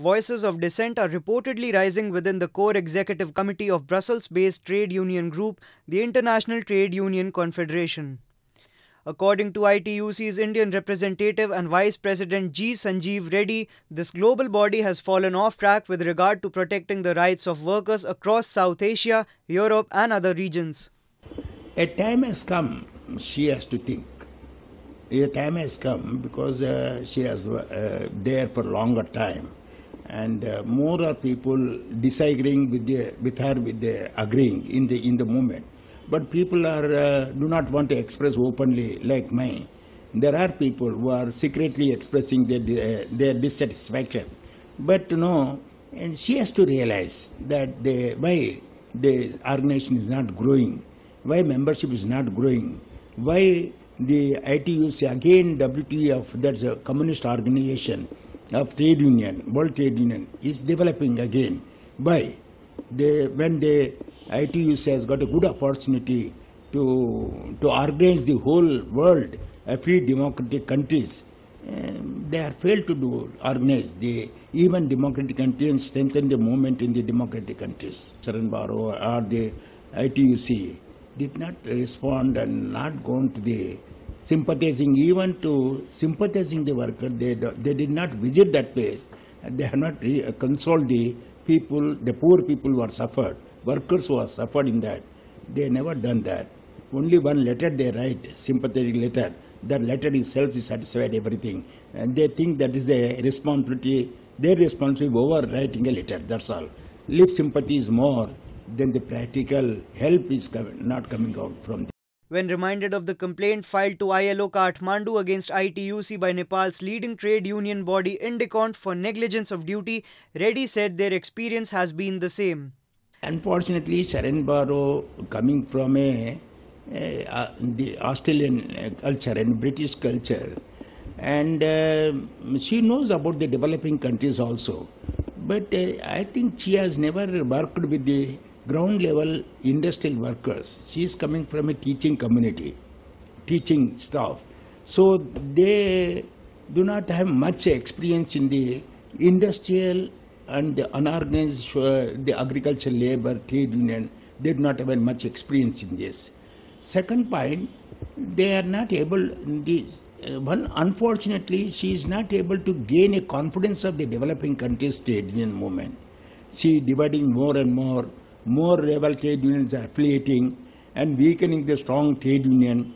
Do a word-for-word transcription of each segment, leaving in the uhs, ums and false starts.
Voices of dissent are reportedly rising within the core executive committee of Brussels-based trade union group, the International Trade Union Confederation. According to I T U C's Indian representative and Vice President G Sanjeev Reddy, this global body has fallen off track with regard to protecting the rights of workers across South Asia, Europe and other regions. A time has come, she has to think. A time has come because uh, she has uh, there for longer time. And uh, more are people disagreeing with the, with her, with the agreeing in the in the moment. But people are uh, do not want to express openly like me. There are people who are secretly expressing their uh, their dissatisfaction. But you know, and she has to realize that the, why the organization is not growing, why membership is not growing, why the I T U C again W T O, that's a communist organization of trade union, world trade union, is developing again. Why? They, when the I T U C has got a good opportunity to, to organize the whole world, a free democratic countries, um, they have failed to do, organize the, even democratic countries and strengthen the movement in the democratic countries. Sharan Burrow or the I T U C did not respond and not gone to the sympathizing, even to sympathizing the worker, they, they did not visit that place. They have not consoled the people, the poor people who are suffered, workers who are suffered in that. They never done that. Only one letter they write, sympathetic letter. That letter itself is satisfied everything. And they think that is a responsibility, their responsibility over writing a letter, that's all. Lip sympathy is more than the practical help is com not coming out from them. When reminded of the complaint filed to I L O Kathmandu against I T U C by Nepal's leading trade union body INDECONT for negligence of duty, Reddy said their experience has been the same. Unfortunately, Sharan Burrow, coming from a, a, a, the Australian culture and British culture, and uh, she knows about the developing countries also. But uh, I think she has never worked with the ground level industrial workers. She is coming from a teaching community, teaching staff. So they do not have much experience in the industrial and the unorganized, uh, the agricultural labor, trade union. They do not have much experience in this. Second point, they are not able, this, uh, one, unfortunately, she is not able to gain a confidence of the developing countries trade union movement. She is dividing more and more. More rebel trade unions are affiliating and weakening the strong trade union.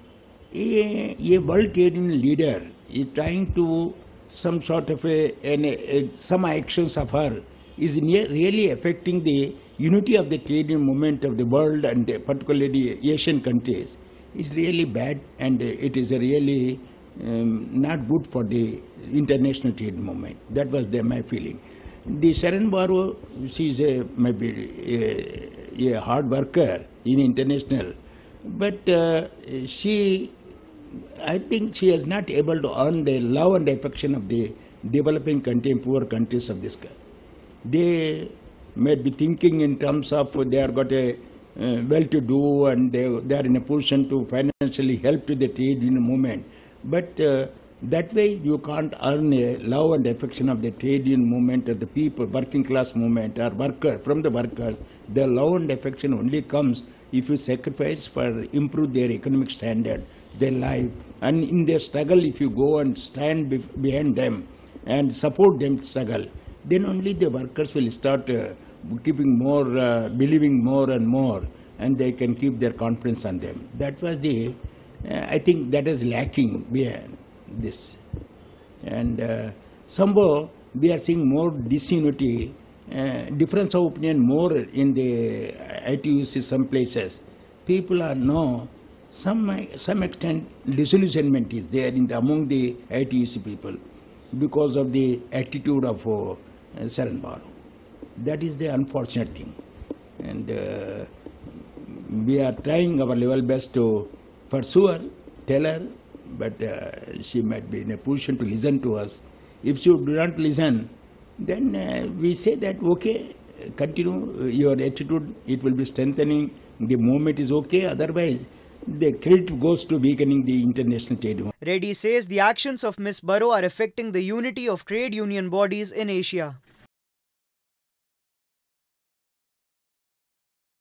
A, a world trade union leader is trying to some sort of a, an, a some actions of her is near, really affecting the unity of the trade union movement of the world and particularly Asian countries. It's really bad and it is really um, not good for the international trade movement. That was the, my feeling. The Sharan Burrow, she is a, maybe a, a hard worker in international, but uh, she, I think she is not able to earn the love and affection of the developing country and poor countries of this country. They may be thinking in terms of they are got a uh, well-to-do and they, they are in a position to financially help to the trade union movement, but uh, that way you can't earn a love and affection of the trade union movement or the people, working class movement or worker, from the workers. Their love and affection only comes if you sacrifice for improve their economic standard, their life. And in their struggle, if you go and stand be behind them and support them struggle, then only the workers will start uh, keeping more, uh, believing more and more, and they can keep their confidence on them. That was the, uh, I think that is lacking behind this, and uh, somehow we are seeing more disunity, uh, difference of opinion more in the I T U C. Some places people are now some some extent disillusionment is there in the, among the I T U C people because of the attitude of uh, Sharan Burrow. That is the unfortunate thing, and uh, we are trying our level best to pursue her, tell her. But uh, she might be in a position to listen to us. If she do not listen, then uh, we say that, okay, continue your attitude, it will be strengthening, the movement is okay, otherwise the credit goes to weakening the international trade union. Reddy says the actions of Miz Burrow are affecting the unity of trade union bodies in Asia.